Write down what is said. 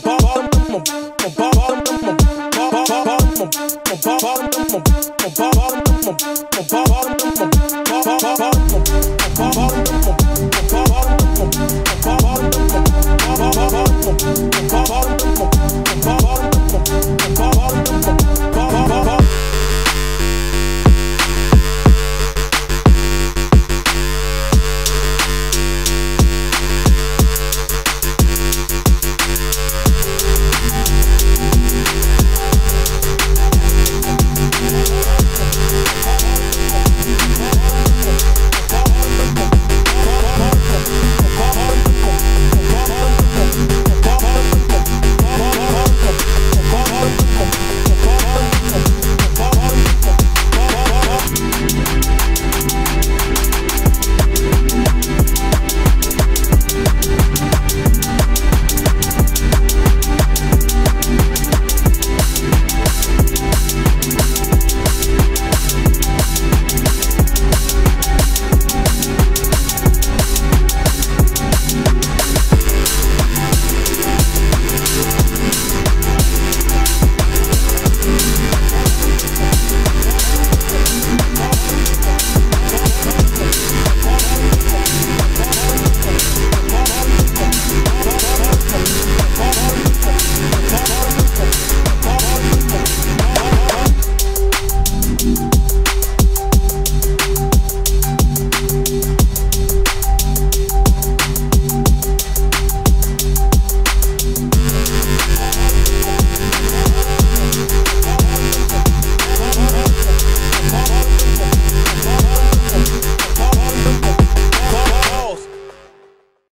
Bottom,